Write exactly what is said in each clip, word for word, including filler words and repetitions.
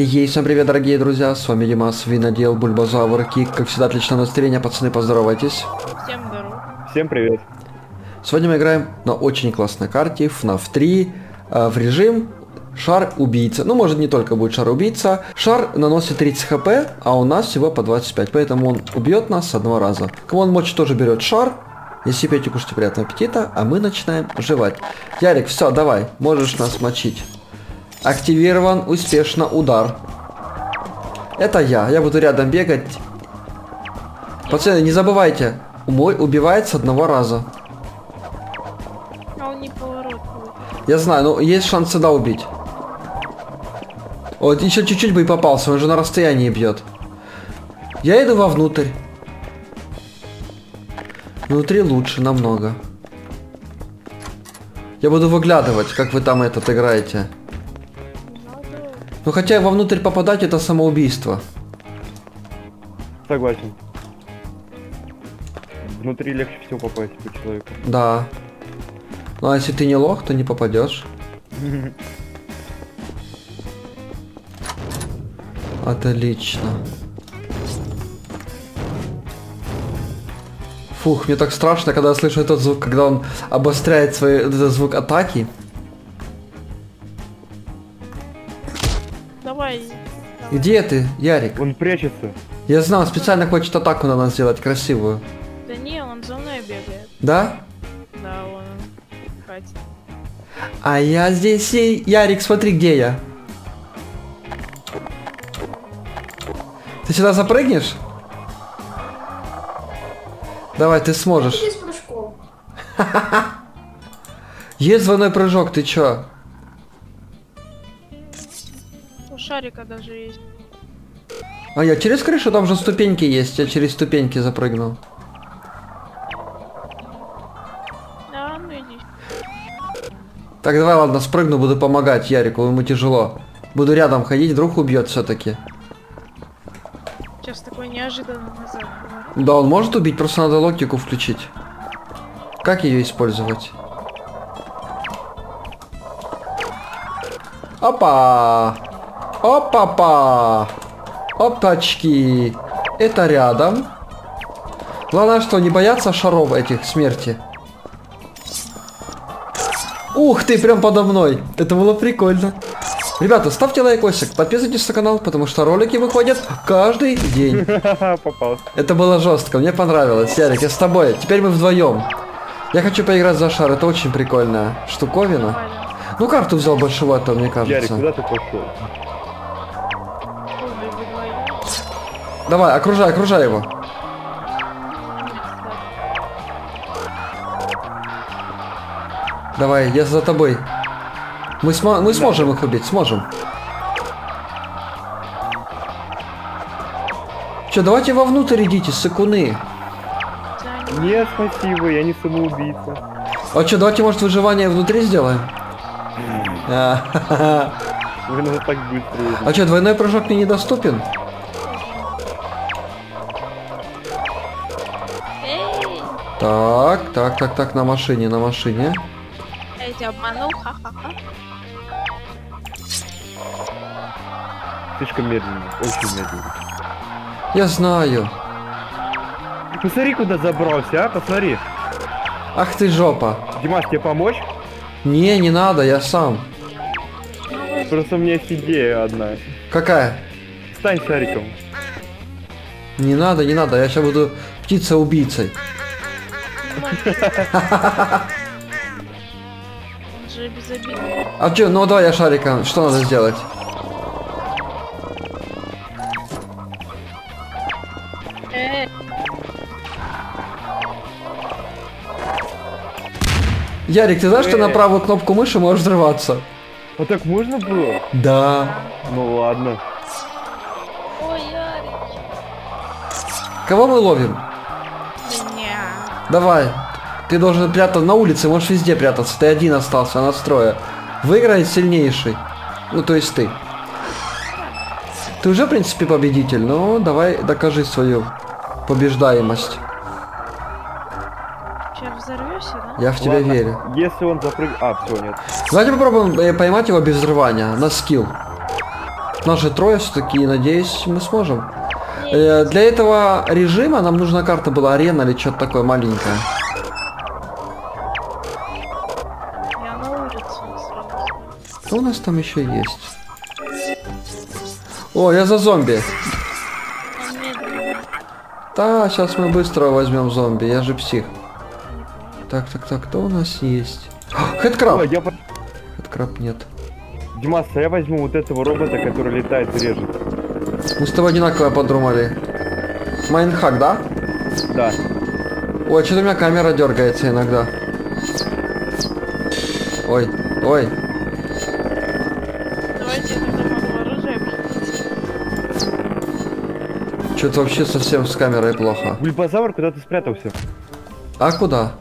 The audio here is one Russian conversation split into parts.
Ей, всем привет, дорогие друзья, с вами Димас, винодел, Бульбазавр, Кик, как всегда, отличное настроение, пацаны, поздоровайтесь. Всем здорово. Всем привет. Сегодня мы играем на очень классной карте, фнаф три, э, в режим шар-убийца. Ну, может, не только будет шар-убийца. Шар наносит тридцать хп, а у нас всего по двадцать пять, поэтому он убьет нас с одного раза. Кому он мочь, тоже берет шар. Если пейте, кушайте, приятного аппетита, а мы начинаем жевать. Ярик, все, давай, можешь нас мочить. Активирован успешно удар. Это я, я буду рядом бегать. Пацаны, не забывайте, мой убивает с одного раза. А он не поворотный. Я знаю, но есть шанс сюда убить. Вот, еще чуть-чуть бы и попался, он же на расстоянии бьет. Я иду вовнутрь. Внутри лучше намного. Я буду выглядывать, как вы там этот играете. Ну хотя вовнутрь попадать — это самоубийство. Согласен. Внутри легче всего попасть по человеку. Да. Ну а если ты не лох, то не попадешь. Отлично. Фух, мне так страшно, когда я слышу этот звук, когда он обостряет свой этот звук атаки. Где ты, Ярик? Он прячется. Я знал, специально хочет атаку на нас сделать красивую. Да не, он за мной бегает. Да? Да, он хватит. А я здесь и... Ярик, смотри, где я. Ты сюда запрыгнешь? Давай, ты сможешь. Есть двойной прыжок, ты чё? Шарика даже есть. А я через крышу, там же ступеньки есть, я через ступеньки запрыгнул. Да, ну иди. Так, давай, ладно, спрыгну, буду помогать Ярику, ему тяжело. Буду рядом ходить, вдруг убьет все-таки. Сейчас такой неожиданный назад. Да, он может убить, просто надо логику включить. Как ее использовать? Опа! Опа-па! Опачки! Это рядом. Главное, что не бояться шаров этих смерти. Ух ты, прям подо мной. Это было прикольно. Ребята, ставьте лайкосик, подписывайтесь на канал, потому что ролики выходят каждый день. Попал. Это было жестко, мне понравилось. Ярик, я с тобой. Теперь мы вдвоем. Я хочу поиграть за шар, это очень прикольная штуковина. Ну, карту взял большевато, мне кажется. Ярик, куда ты пошел? Давай, окружай, окружай его. Давай, я за тобой. Мы, смо мы сможем их убить, сможем. Че, давайте вовнутрь идите, сыкуны. Нет, спасибо, я не самоубийца. А че, давайте, может, выживание внутри сделаем? А че, двойной прыжок мне недоступен? Так, так, так, так, на машине, на машине. Я тебя обманул, ха-ха-ха. Слишком медленно, очень медленно. Я знаю. Посмотри, куда забрался, а, посмотри. Ах ты жопа. Димаш, тебе помочь? Не, не надо, я сам. Просто у меня есть идея одна. Какая? Стань шариком. Не надо, не надо, я сейчас буду птица-убийцей. А че, ну давай я шариком, что надо сделать? Ярик, ты знаешь, что на правую кнопку мыши можешь взрываться? А так можно было? Да. Ну ладно. Ой, Ярик. Кого мы ловим? Давай, ты должен прятаться на улице, можешь везде прятаться. Ты один остался, она строя. Выиграет сильнейший. Ну, то есть ты. Ты уже, в принципе, победитель, но давай докажи свою побеждаемость. Сейчас взорвешься, да? Я в тебя Ладно, верю. Если он запрыгнет... А, все, нет. Давайте попробуем поймать его без взрывания, на скилл. Нас же трое все-таки, надеюсь, мы сможем. Э, для этого режима нам нужна карта была, арена или что-то такое маленькое. Я на улице сразу. Что у нас там еще есть? О, я за зомби. Да, сейчас мы быстро возьмем зомби, я же псих. Так, так, так, кто у нас есть? Хэдкраб! Хэдкраб нет. Димас, а я возьму вот этого робота, который летает и режет. Мы с тобой одинаково подумали. Майнхак, да? Да. Ой, что-то у меня камера дергается иногда. Ой, ой. Давайте я тогда могу оружие прикинуть. Что-то вообще совсем с камерой плохо. Бульбазавр куда-то спрятался. А куда?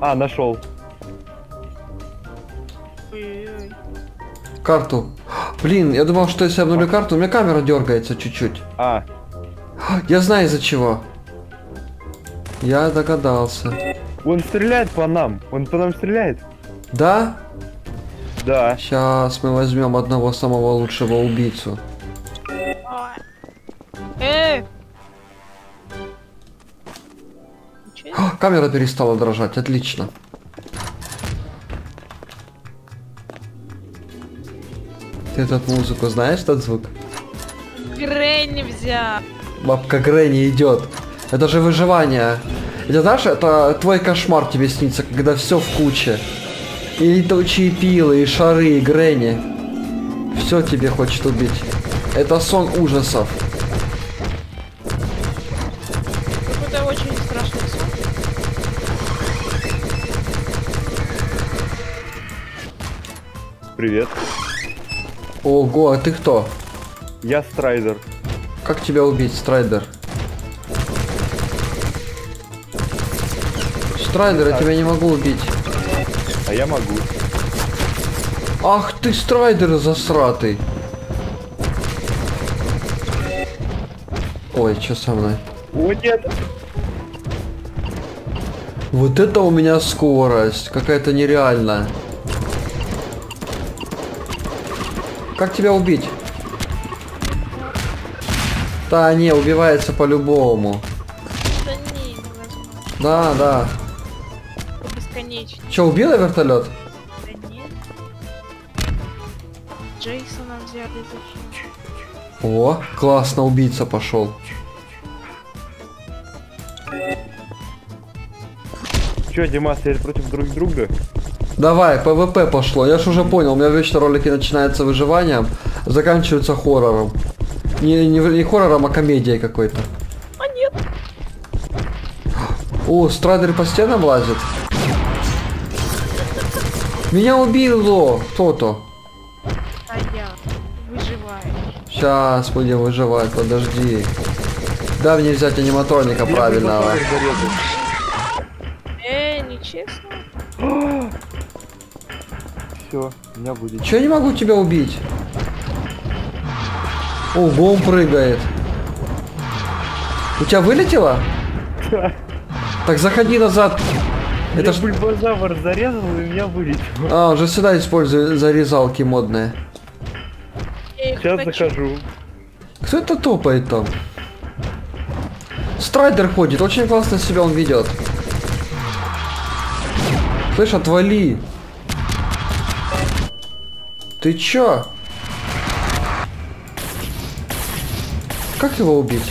А, нашел. Карту. Блин, я думал, что если я обнулю карту, у меня камера дергается чуть-чуть. А. Я знаю из-за чего. Я догадался. Он стреляет по нам. Он по нам стреляет. Да? Да. Сейчас мы возьмем одного самого лучшего убийцу. Эй! Камера перестала дрожать, отлично. Ты эту музыку знаешь, этот звук? Грэнни взял. Бабка Грэнни идет. Это же выживание. Это, знаешь, это твой кошмар тебе снится, когда все в куче. И летучие пилы, и шары, и Грэнни. Все тебе хочет убить. Это сон ужасов. Какой-то очень страшный сон. Привет. Ого, а ты кто? Я Страйдер. Как тебя убить, Страйдер? Страйдер, я тебя не могу убить. А я могу. Ах ты, Страйдер засратый. Ой, что со мной? О, нет. Вот это у меня скорость. Какая-то нереальная. Как тебя убить? Да не, убивается по-любому. Да не, невозможно. Да, да. Бесконечно. Че, убила вертолет? Да нет. Джейсона взяли за... О, классно, убийца пошел. Че, Димас, теперь против друг друга? Давай, ПВП пошло. Я ж уже понял, у меня вечно ролики начинаются выживанием, заканчиваются хоррором. Не, не, не хоррором, а комедией какой-то. А нет. О, Страйдер по стенам лазит. Меня убило кто-то. А я выживаю. Сейчас будем выживать, подожди. Дай мне взять аниматроника правильного. Эй, нечестно. Все, меня будет. Че я не могу тебя убить? Ого, он прыгает. У тебя вылетело? Да. Так заходи назад. Я это ж бульбазавр зарезал и меня вылетело. А, уже сюда использую зарезалки модные. Сейчас захожу. Кто это топает там? Страйдер ходит, очень классно себя он ведет. Слышь, отвали. Ты чё? Как его убить?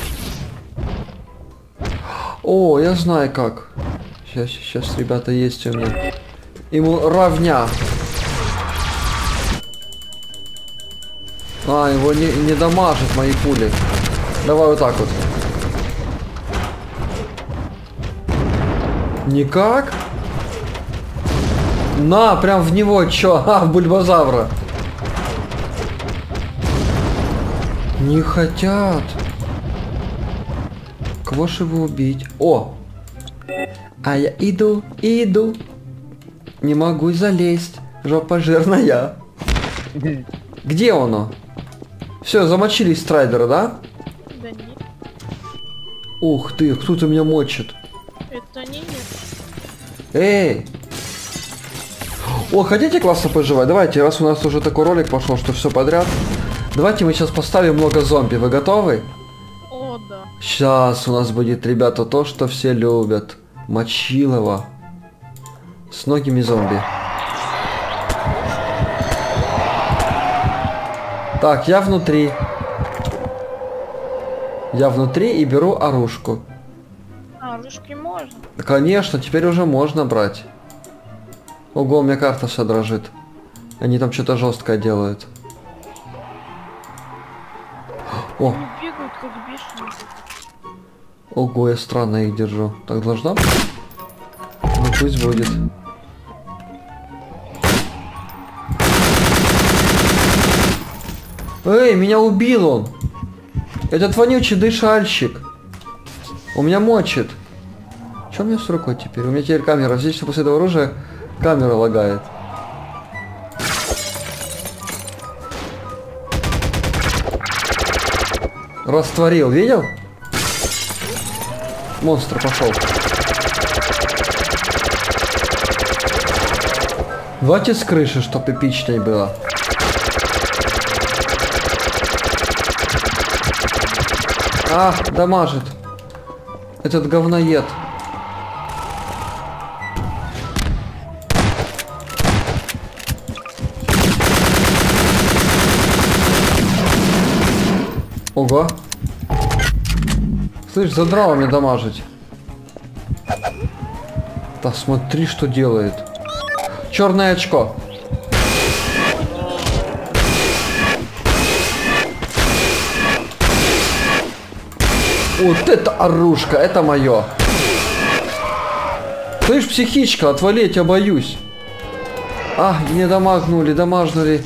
О, я знаю как. Сейчас, сейчас, ребята, есть у меня. Ему равня. А, его не, не дамажит мои пули. Давай вот так вот. Никак? На, прям в него, чё? А, в бульбазавра. Не хотят. Кого же его убить? О! А я иду, иду. Не могу залезть. Жопа жирная. Где оно? Все, замочили Страйдера, да? Да нет. Ух ты, кто-то меня мочит. Это не я. Эй! О, хотите классно поживать? Давайте, раз у нас уже такой ролик пошел, что все подряд. Давайте мы сейчас поставим много зомби. Вы готовы? О, да. Сейчас у нас будет, ребята, то, что все любят. Мочилова. С многими зомби. Так, я внутри. Я внутри и беру оружку. А, оружки можно? Конечно, теперь уже можно брать. Ого, у меня карта вся дрожит. Они там что-то жесткое делают. О. Они бегают, как бешеные. Ого, я странно их держу. Так должна быть? Ну пусть будет. Эй, меня убил он! Этот вонючий дышальщик. У меня мочит. Что у меня с рукой теперь? У меня теперь камера. Здесь после этого оружия камера лагает. Растворил, видел? Монстр пошел. Давайте с крыши, чтобы эпичнее было. А, дамажит. Этот говноед. Ого. Слышь, задрало мне дамажить. Да смотри, что делает. Черное очко. Вот это оружка, это мое. Слышь, психичка, отвали, я тебя боюсь. А, не дамажнули, дамажнули.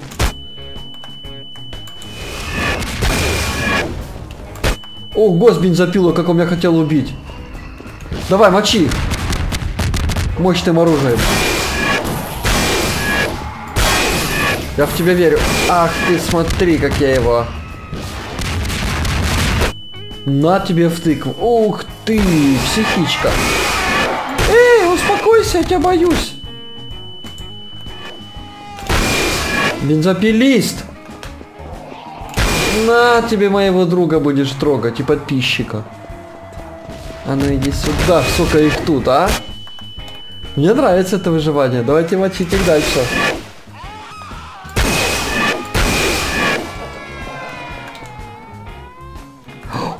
О, господи, запилу, как он меня хотел убить. Давай, мочи их. Мощным оружием. Я в тебя верю. Ах ты, смотри, как я его. На тебе в тыкву. Ух ты, психичка. Эй, успокойся, я тебя боюсь. Бензопилист. На тебе моего друга будешь трогать и подписчика. А ну иди сюда, сука, их тут, а? Мне нравится это выживание. Давайте мочить их дальше.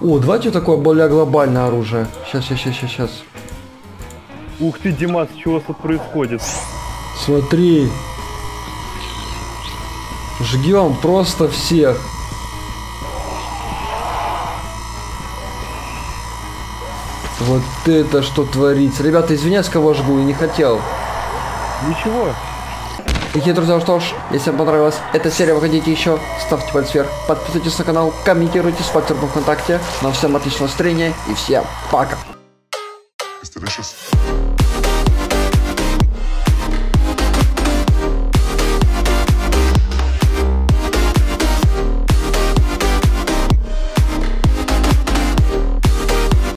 О, давайте такое более глобальное оружие. Сейчас, сейчас, сейчас, сейчас. Ух ты, Димас, чего тут происходит? Смотри. Жгем просто всех. Вот это что творится. Ребята, извиняюсь, кого жгу, я не хотел. Ничего. Такие, друзья, что ж, если вам понравилась эта серия, вы хотите еще, ставьте палец вверх, подписывайтесь на канал, комментируйте, ставьте лайк ВКонтакте. Нам всем отличного настроения и всем пока.